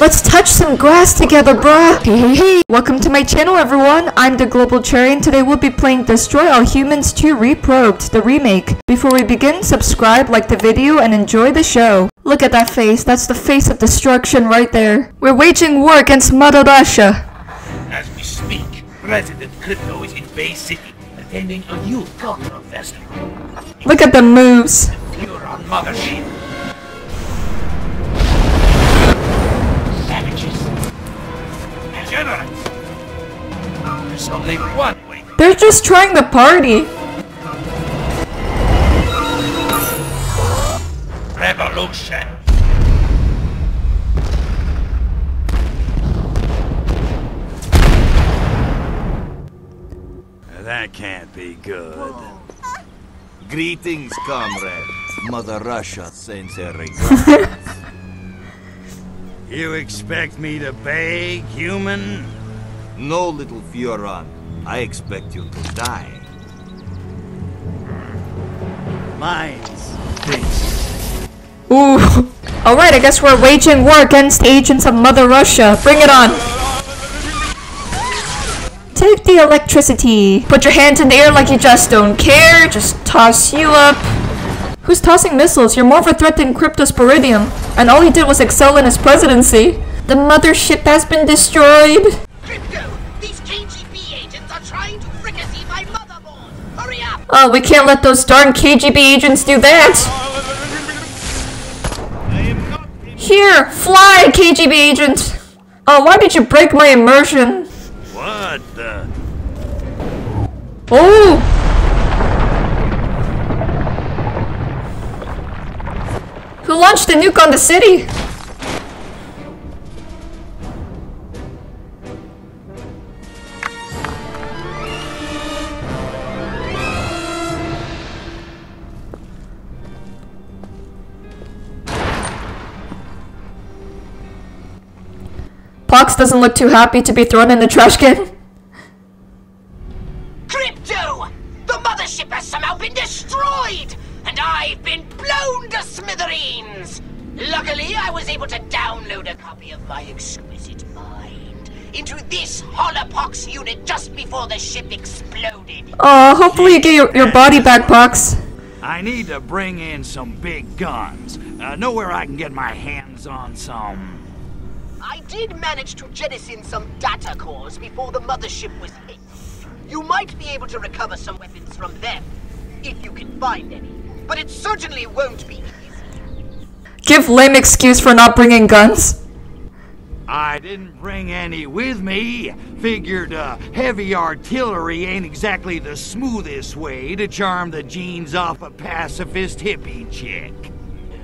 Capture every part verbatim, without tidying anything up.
Let's touch some grass together, bruh! Welcome to my channel, everyone. I'm the Global Cherry, and today we'll be playing Destroy All Humans two Reprobed, the remake. Before we begin, subscribe, like the video, and enjoy the show. Look at that face. That's the face of destruction right there. We're waging war against Mother Russia. As we speak, President Crypto is in Bay City, attending a youth cultural festival. Look at the moves. The Furon mothership. Savages. Degenerates. There's only one way. They're just trying to party. Revolution. That can't be good. Whoa. Greetings, comrades. Mother Russia sends her regards. You expect me to beg, human? No, little Furon. I expect you to die. Mine's fixed. Ooh. Alright, I guess we're waging war against agents of Mother Russia. Bring it on. Take the electricity. Put your hands in the air like you just don't care. Just toss you up. Who's tossing missiles? You're more of a threat than Cryptosporidium. And all he did was excel in his presidency. The mothership has been destroyed. Crypto, these K G B agents are trying to fricassee my motherboard. Hurry up! Oh, we can't let those darn K G B agents do that. Here, fly, K G B agent. Oh, why did you break my immersion? What the? Oh! Who launched a nuke on the city? Pox doesn't look too happy to be thrown in the trash can. Crypto! The mothership has somehow been destroyed! And I've been blown to smithereens! Luckily, I was able to download a copy of my exquisite mind into this Holopox unit just before the ship exploded. Oh, uh, hopefully you get your, your body back, Pox. I need to bring in some big guns. Uh, know where I can get my hands on some. I did manage to jettison some data cores before the mothership was hit. You might be able to recover some weapons from them, if you can find any. But it certainly won't be easy. Give lame excuse for not bringing guns. I didn't bring any with me. Figured uh, heavy artillery ain't exactly the smoothest way to charm the genes off a pacifist hippie chick.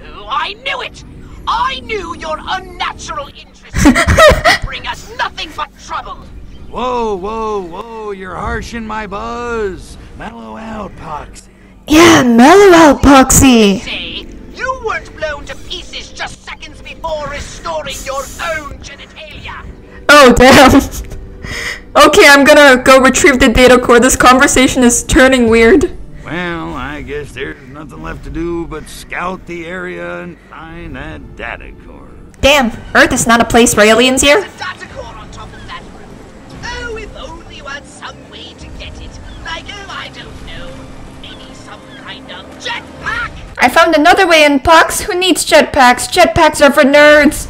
Oh, I knew it! I knew your unnatural interest would bring us nothing but trouble. Whoa, whoa, whoa, you're harshing my buzz. Mellow out, Poxy. Yeah, mellow out, Poxy. Say, you weren't blown to pieces just seconds before restoring your own genitalia. Oh, damn. Okay, I'm gonna go retrieve the data core. This conversation is turning weird. Well, I guess there's nothing left to do but scout the area and find that data core. Damn, Earth is not a place for aliens here. There's a data core on top of that room. Oh, if only we had some way to get it. Like, oh, I don't know. Maybe some kind of jetpack. I found another way in, Pox. Who needs jetpacks? Jetpacks are for nerds.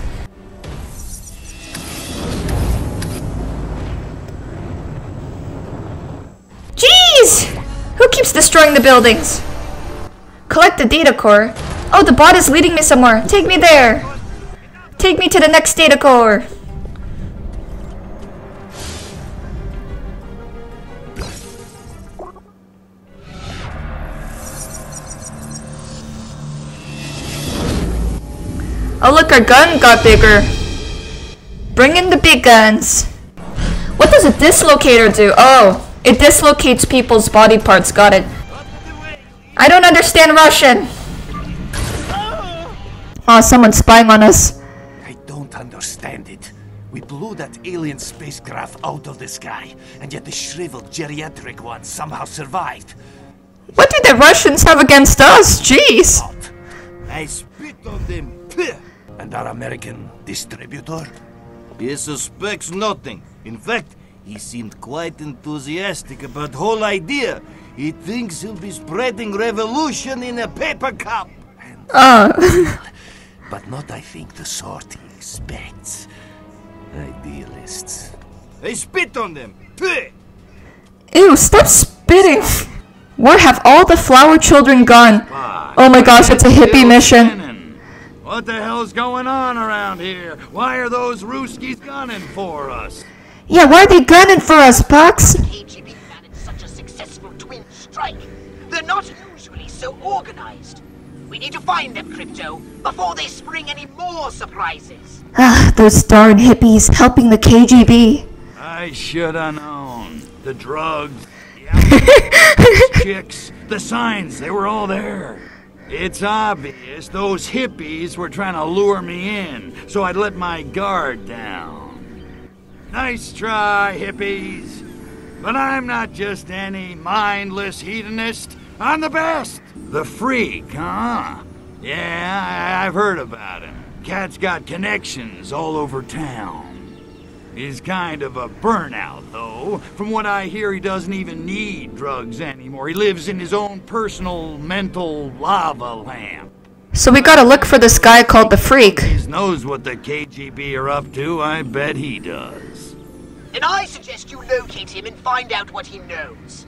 Jeez! Who keeps destroying the buildings? Collect the data core. Oh, the bot is leading me somewhere. Take me there. Take me to the next data core. Oh, look, our gun got bigger. Bring in the big guns. What does a dislocator do? Oh. It dislocates people's body parts, got it. I don't understand Russian. Oh, someone's spying on us. I don't understand it. We blew that alien spacecraft out of the sky, and yet the shriveled geriatric one somehow survived. What did the Russians have against us? Jeez. I spit on them. And our American distributor? He suspects nothing. In fact, he seemed quite enthusiastic about the whole idea. He thinks he'll be spreading revolution in a paper cup. Oh. But not, I think, the sort he expects. Idealists. They spit on them! Ew, stop spitting! Where have all the flower children gone? Oh my gosh, it's a hippie mission. What the hell's going on around here? Why are those Ruskies gunning for us? Yeah, why are they gunning for us, Pox? The K G B managed such a successful twin strike. They're not usually so organized. We need to find them, Crypto, before they spring any more surprises. Ah, those darn hippies helping the K G B. I should have known. The drugs, the alcohol, chicks, the signs, they were all there. It's obvious those hippies were trying to lure me in, so I'd let my guard down. Nice try, hippies. But I'm not just any mindless hedonist. I'm the best. The freak, huh? Yeah, I I've heard about him. Cat's got connections all over town. He's kind of a burnout, though. From what I hear, he doesn't even need drugs anymore. He lives in his own personal mental lava lamp. So we gotta look for this guy called the Freak. He knows what the K G B are up to. I bet he does. And I suggest you locate him and find out what he knows.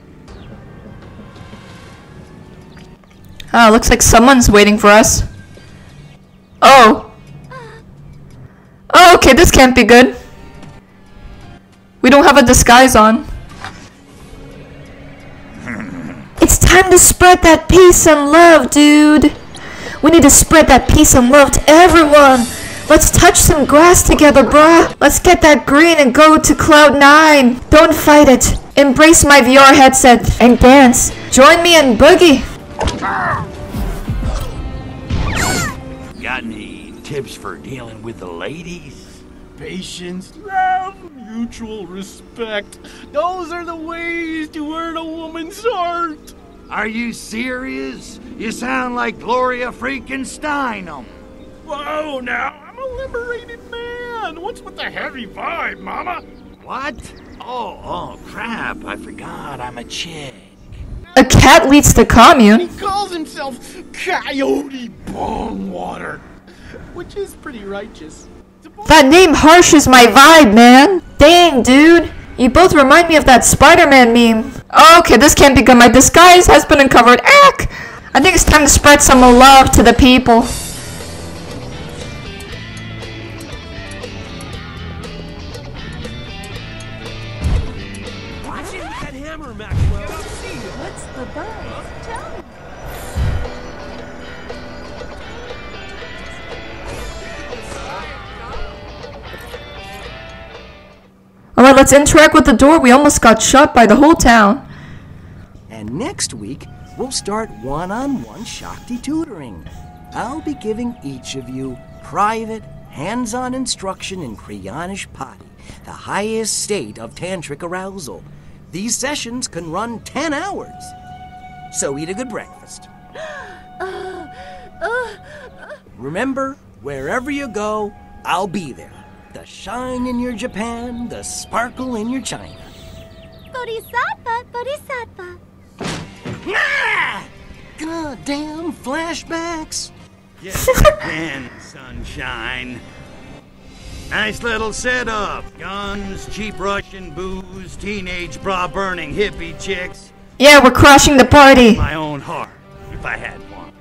Ah, looks like someone's waiting for us. Oh. Oh, okay, this can't be good. We don't have a disguise on. It's time to spread that peace and love, dude. We need to spread that peace and love to everyone. Let's touch some grass together, bruh. Let's get that green and go to cloud nine. Don't fight it. Embrace my V R headset and dance. Join me in boogie. Got any tips for dealing with the ladies? Patience, love, mutual respect. Those are the ways to earn a woman's heart. Are you serious? You sound like Gloria Frankensteinem. Whoa, now, I'm a liberated man. What's with the heavy vibe, mama? What? Oh, oh, crap. I forgot I'm a chick. A cat leads the commune. He calls himself Coyote Bongwater, which is pretty righteous. That name harshes my vibe, man. Dang, dude. You both remind me of that Spider-Man meme. Oh, okay, this can't be good. My disguise has been uncovered. Ack! I think it's time to spread some love to the people. Watching that hammer, Maxwell. What's the buzz? Tell me. Alright, let's interact with the door. We almost got shot by the whole town. And next week, we'll start one-on-one Shakti tutoring. I'll be giving each of you private, hands-on instruction in Kriyanish Patti, the highest state of tantric arousal. These sessions can run ten hours. So eat a good breakfast. Remember, wherever you go, I'll be there. The shine in your Japan, the sparkle in your China. Bodhisattva, Bodhisattva. Ah! Goddamn flashbacks. Yes, and sunshine. Nice little setup. Guns, cheap Russian booze, teenage bra-burning hippie chicks. Yeah, we're crushing the party. My own heart, if I had one.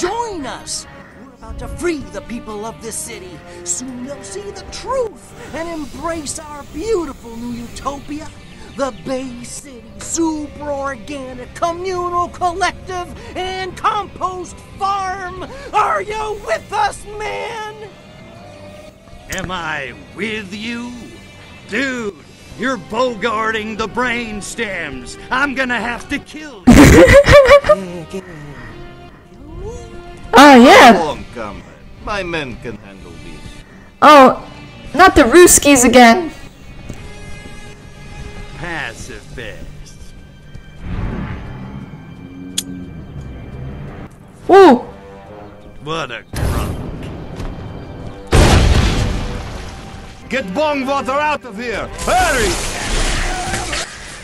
Join us. To free the people of this city. Soon they'll see the truth and embrace our beautiful new utopia, the Bay City super organic communal collective and compost farm. Are you with us, man? Am I with you? Dude, you're bogarting the brain stems. I'm gonna have to kill you. Oh, yeah. My men can handle these. Oh, not the Ruskies again. Pacifists. Woo! What a crunk. Get Bongwater out of here! Hurry!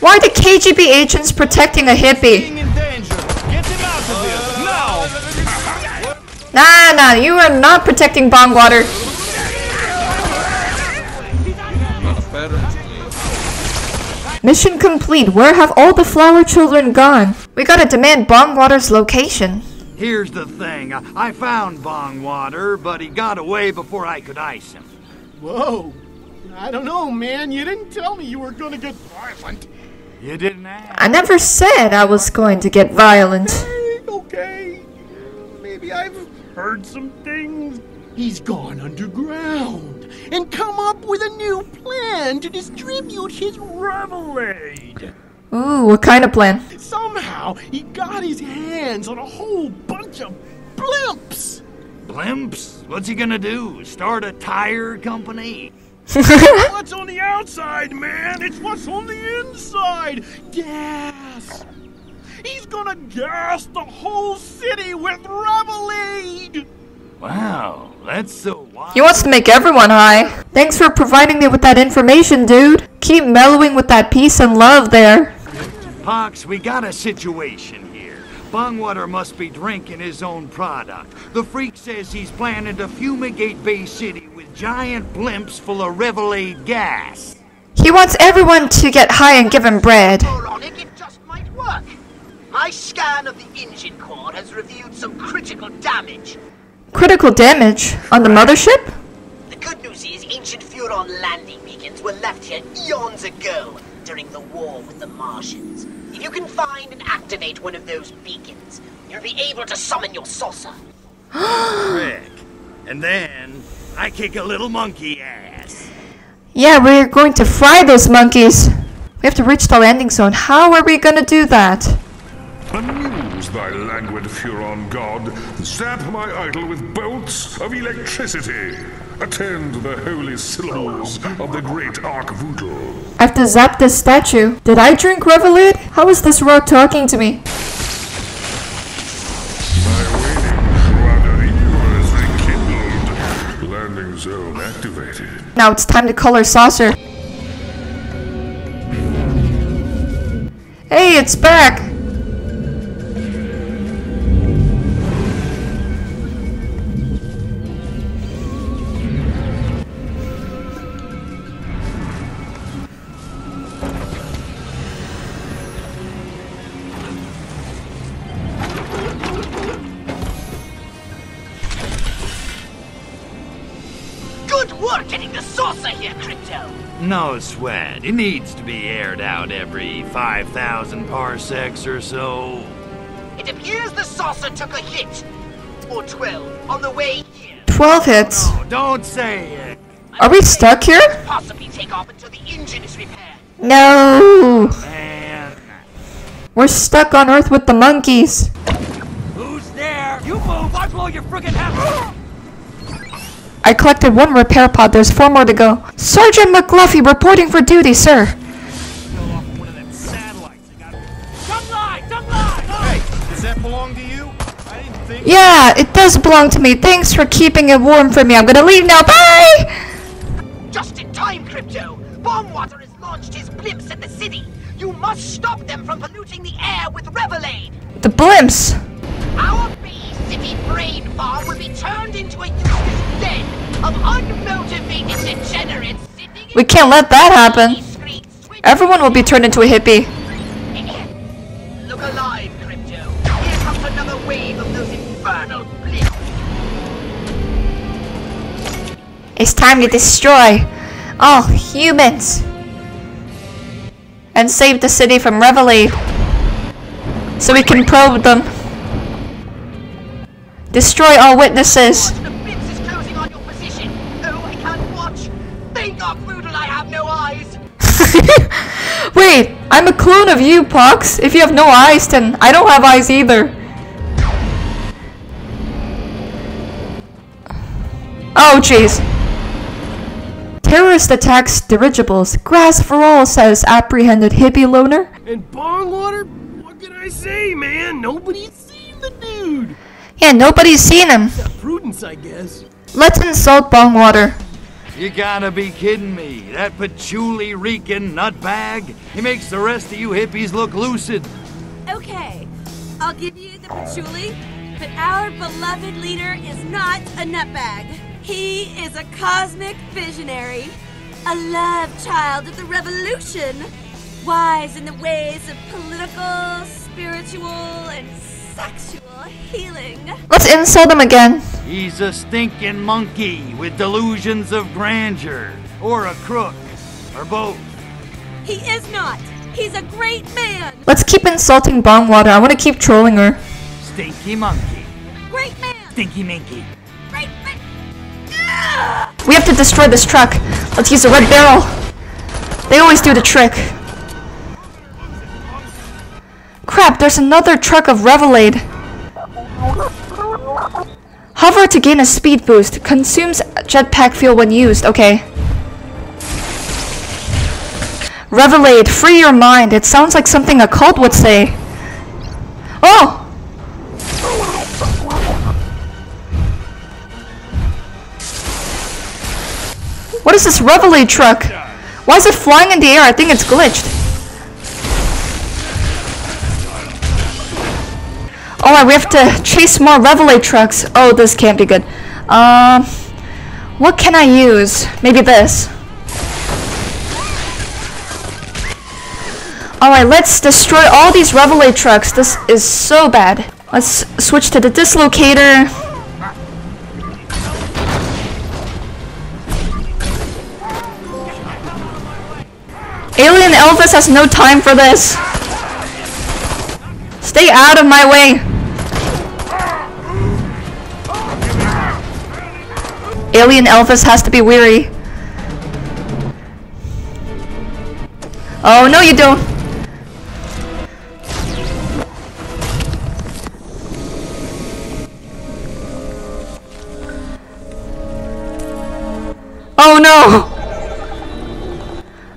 Why are the K G B agents protecting a hippie? In danger. Get him out of here! Now! Nah, nah, you are not protecting Bongwater. Mission complete. Where have all the flower children gone? We gotta demand Bongwater's location. Here's the thing. I found Bongwater, but he got away before I could ice him. Whoa. I don't know, man. You didn't tell me you were gonna get violent. You didn't ask. I never said I was going to get violent. Hey, okay. Maybe I've heard some things. He's gone underground and come up with a new plan to distribute his Revelade. Ooh, what kind of plan? Somehow he got his hands on a whole bunch of blimps. Blimps? What's he gonna do? Start a tire company? What's on the outside, man? It's what's on the inside. Gas. He's gonna gas the whole city with Revelade. Wow, that's so wild. He wants to make everyone high. Thanks for providing me with that information, dude. Keep mellowing with that peace and love there. Pox, we got a situation here. Bongwater must be drinking his own product. The freak says he's planning to fumigate Bay City with giant blimps full of Revelade gas. He wants everyone to get high and give him bread. Moronic, it just might work. My scan of the engine core has revealed some critical damage. Critical damage? On the mothership? The good news is ancient Furon landing beacons were left here eons ago during the war with the Martians. If you can find and activate one of those beacons, you'll be able to summon your saucer. Rick. And then I kick a little monkey ass. Yeah, we're going to fry those monkeys. We have to reach the landing zone. How are we gonna do that? Amuse thy languid Furon god, zap my idol with bolts of electricity. Attend the holy syllables of the great Arkvoodle. I have to zap this statue. Did I drink Revelade? How is this rock talking to me? My waning Guadalupe is rekindled. Landing zone activated. Now it's time to color saucer. Hey, it's back! No sweat. It needs to be aired out every five thousand parsecs or so. It appears the saucer took a hit. Or twelve on the way here. twelve hits? No, don't say it. Are we stuck here? Possibly take off until the engine is repaired. No. Man. We're stuck on Earth with the monkeys. Who's there? You move, I blow your friggin' head. I collected one repair pod, there's four more to go. Sergeant McCluffy reporting for duty, sir. Yeah, it does belong to me. Thanks for keeping it warm for me. I'm gonna leave now, bye! Just in time, Crypto! Bongwater has launched his blimps at the city. You must stop them from polluting the air with Revelade. The blimps? Our Bay City brain farm will be turned into a useless den of unmotivated degenerates sitting. We can't let that happen. Everyone will be turned into a hippie. Look alive, Crypto. Here comes another wave of those infernal blimps. It's time to destroy all humans and save the city from Revelade so we can probe them. Destroy all witnesses. The blimps is closing on your position. Though I can't watch. Thank God, Arkvoodle, I have no eyes. Wait, I'm a clone of you, Pox. If you have no eyes, then I don't have eyes either. Oh, jeez. Terrorist attacks dirigibles. Grass for all, says apprehended hippie loner. And Bongwater? What can I say, man? Nobody's seen the dude. Yeah, nobody's seen him. Prudence, I guess. Let's insult Bongwater. You gotta be kidding me. That patchouli-reeking nutbag? He makes the rest of you hippies look lucid. Okay, I'll give you the patchouli, but our beloved leader is not a nutbag. He is a cosmic visionary, a love child of the revolution, wise in the ways of political, spiritual, and sexual healing. Let's insult him again. He's a stinking monkey with delusions of grandeur, or a crook, or both. He is not. He's a great man. Let's keep insulting Bongwater. I want to keep trolling her. Stinky monkey. Great man. Stinky minky. Great man. Ah! We have to destroy this truck. Let's use the red barrel. They always do the trick. Crap, there's another truck of Revelade. Hover to gain a speed boost. Consumes jetpack fuel when used. Okay. Revelade, free your mind. It sounds like something a cult would say. Oh! What is this Revelade truck? Why is it flying in the air? I think it's glitched. Alright, we have to chase more Revelade trucks. Oh, this can't be good. Um, what can I use? Maybe this. Alright, let's destroy all these Revelade trucks. This is so bad. Let's switch to the dislocator. Alien Elvis has no time for this. Stay out of my way. Alien Elvis has to be weary. Oh, no you don't. Oh no!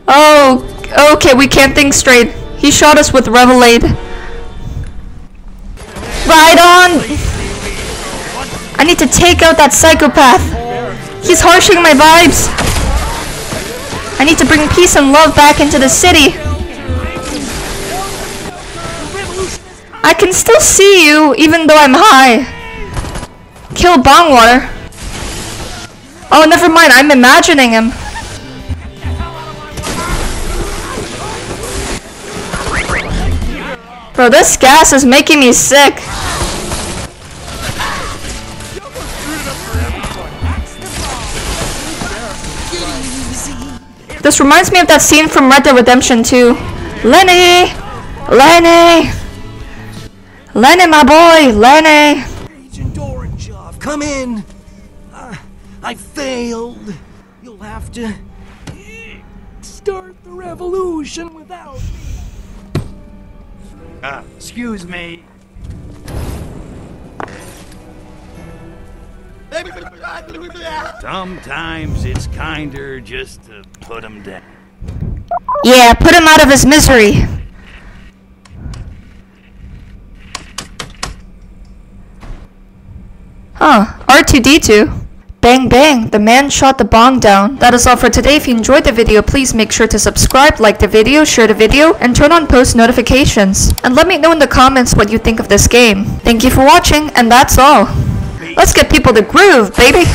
Oh, okay, we can't think straight. He shot us with Revelade. Right on! I need to take out that psychopath. He's harshing my vibes. I need to bring peace and love back into the city. I can still see you, even though I'm high. Kill Bongwater. Oh, never mind. I'm imagining him. Bro, this gas is making me sick. This reminds me of that scene from Red Dead Redemption two. Lenny! Lenny! Lenny, my boy! Lenny! Agent Dorenjoff, come in! I failed. You'll have to start the revolution without me. Uh, excuse me. Sometimes it's kinder just to put him down. Yeah, put him out of his misery. Huh, R two D two. Bang bang, the man shot the bong down. That is all for today. If you enjoyed the video, please make sure to subscribe, like the video, share the video, and turn on post notifications. And let me know in the comments what you think of this game. Thank you for watching, and that's all. Let's get people to groove, baby!